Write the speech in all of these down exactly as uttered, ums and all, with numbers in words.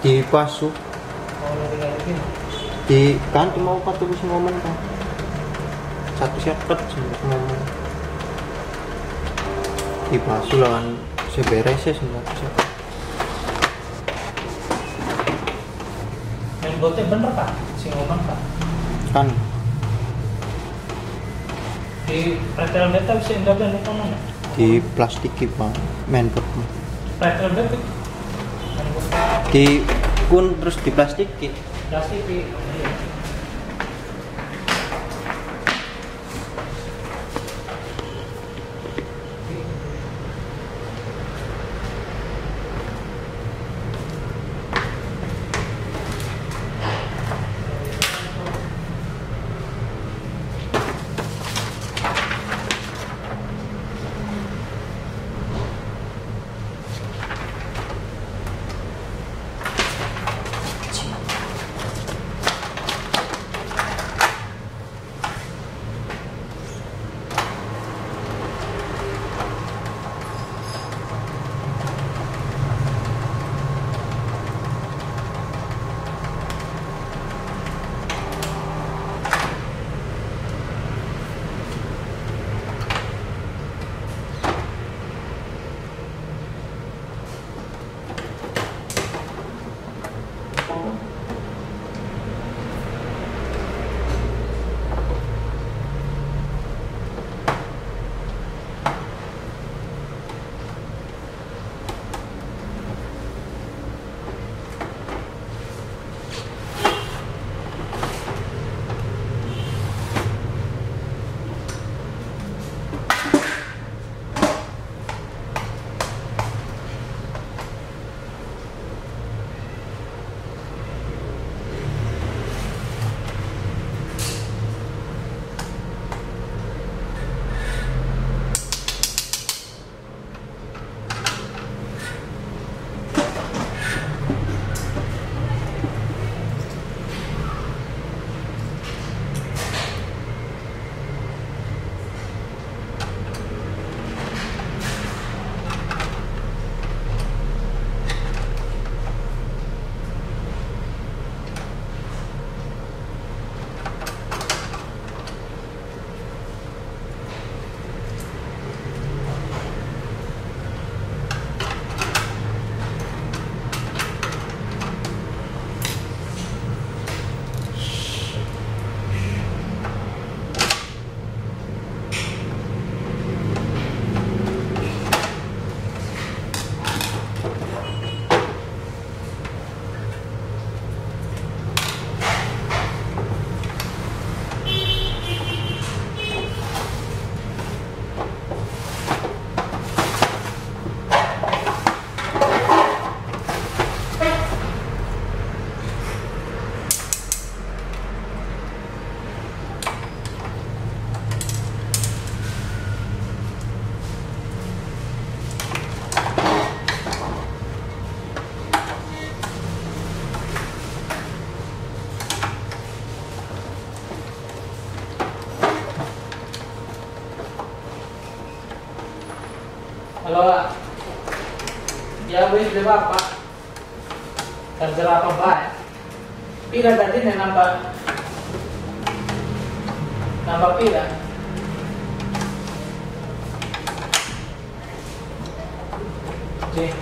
Dipasuh di kan cuma empat puluh momen kan satu siapa cuma momen dipasuh lawan seberesnya semua siapa yang bote bener kan sing momen kan kan di pretel beta bisa indah dan momen di plastik pak menbot pretel beta di kun terus di plastik kit plastik di Allora yang W S D Bapak terjerat pembaik pila tadi yang nambah nambah pila C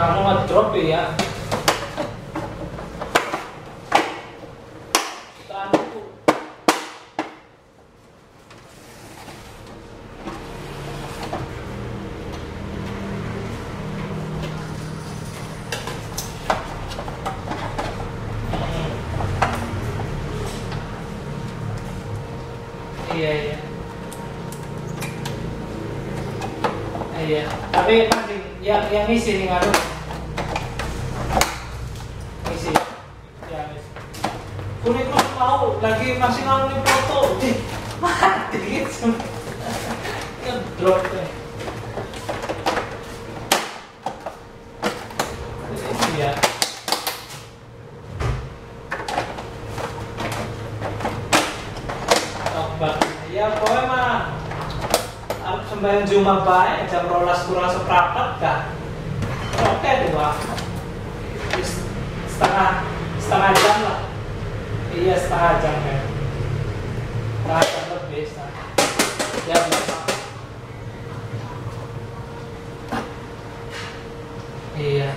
kamu ngedrop ya tanku iya iya iya tapi nanti yang yang isi nih ngadu lagi masih ngomongin foto mati ngedrop deh ya coba ya pokoknya mah sembahyang Jumat baik jam rolas kurang seperempat kah oke dua setengah setengah jam lah. Iya setengah jam kan, setengah jam lebih setengah jam lah. Iya.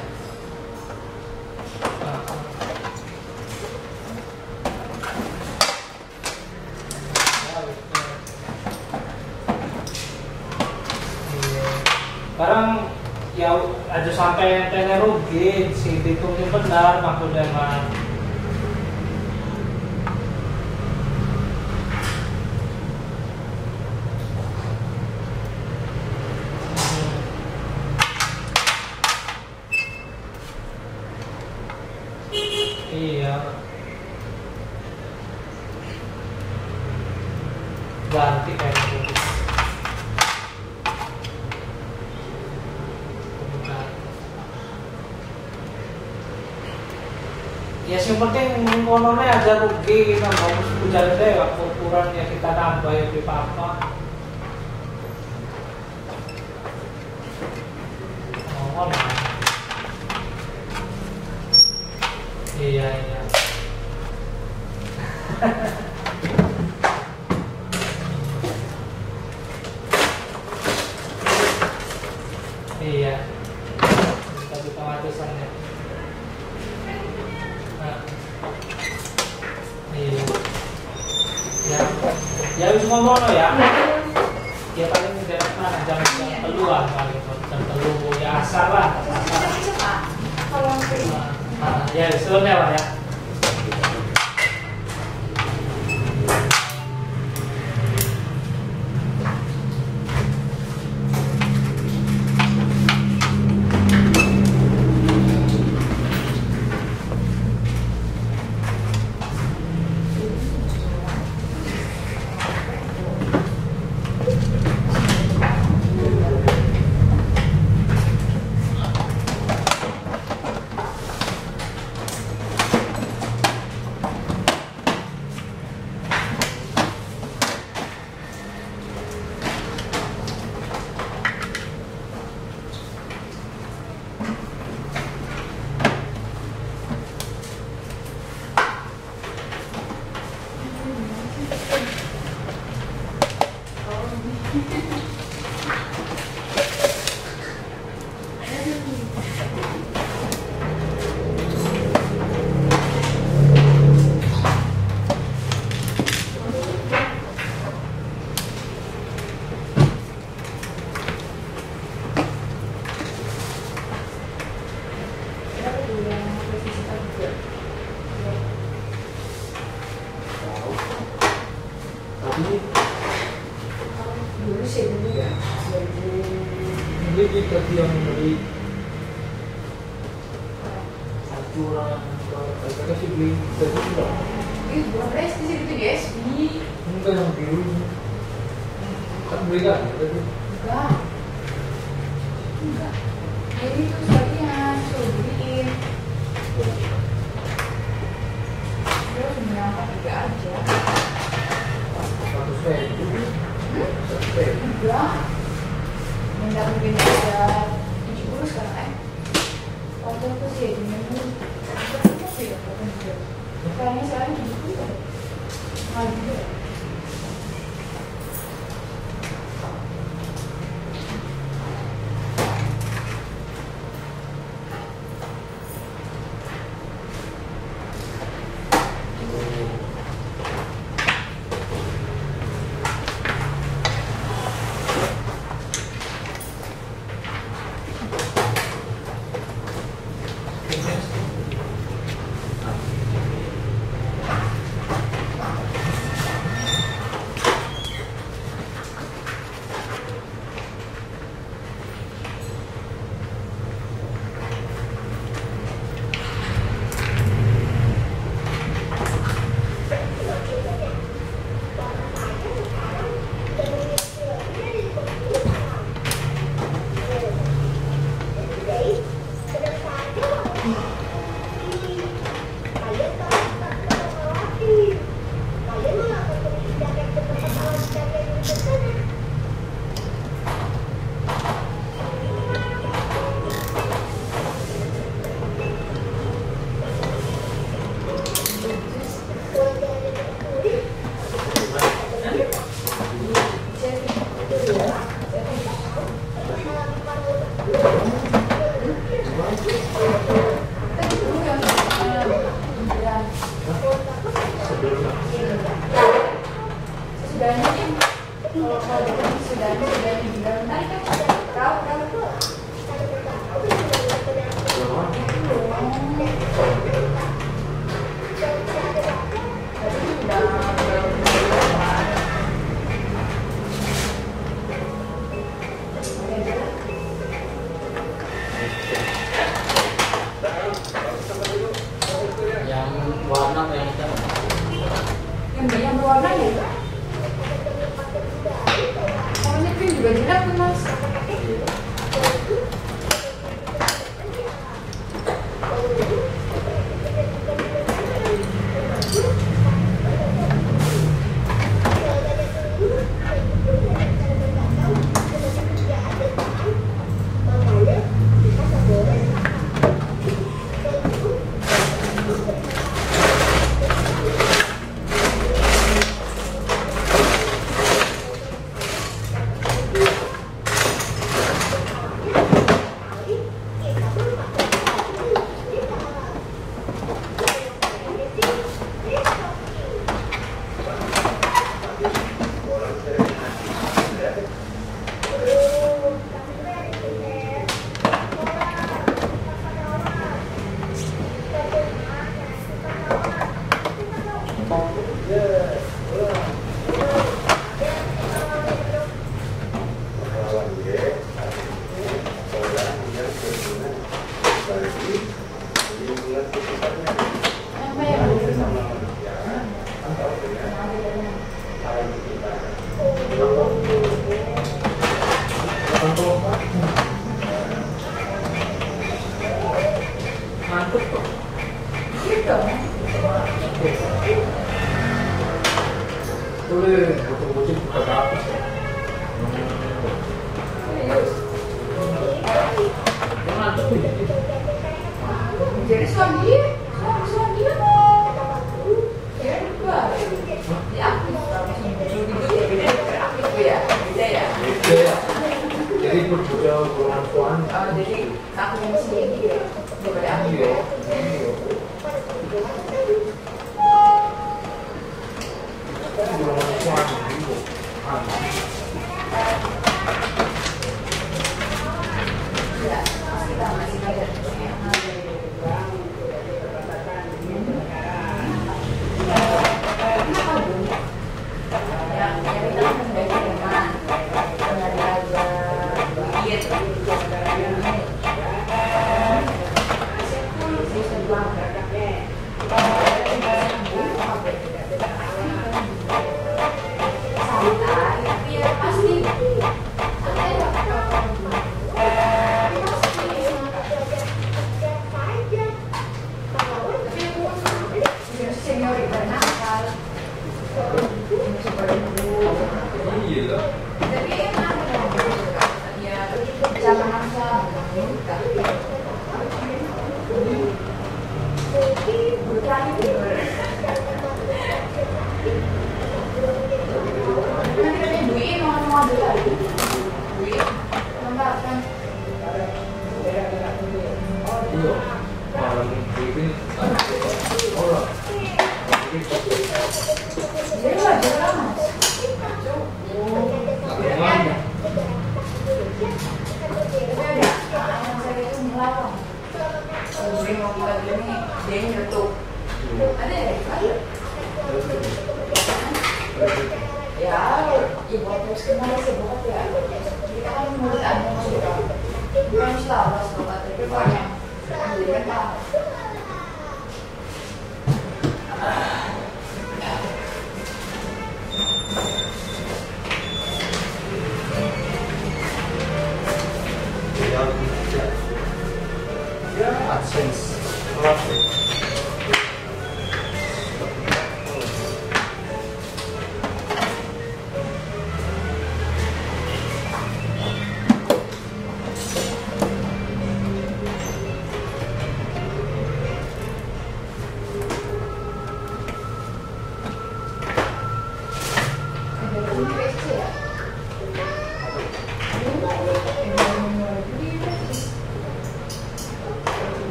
Barang ya aja sampai tengah rugi si hitungnya benar maksudnya mah. Ganti kayak gitu. Ya yang penting ekonominya aja rugi kita mau berjalan deh ukuran ya kita tambah ya di papa. Oh, iya iya. Iya, kita buka matisannya. Nah, iya, ya, ya harus ngomong ya. Ya paling tidak mana jam jam peluang paling jam peluang ya asal lah. Nah, ya sebelumnya lah ya. Jadi tadi yang beli satu orang kalau si beli satu orang. Ini berapa es di situ guys? Ini. Enggak yang biru. Kan beli kan? Enggak. enggak. Jadi itu sebagian tuh beliin. Terus berapa tiga aja? Satu ribu. Satu ribu. Enggak. Enggak mungkin ada tujuh puluh sekarang eh. Waktu itu sih dulu. Waktu sih waktu itu. Kayaknya sekarang tujuh puluh. Nggak. Tidak, masih ada masih ada.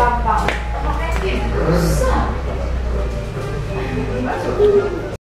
Gampang, makanya dia rusak.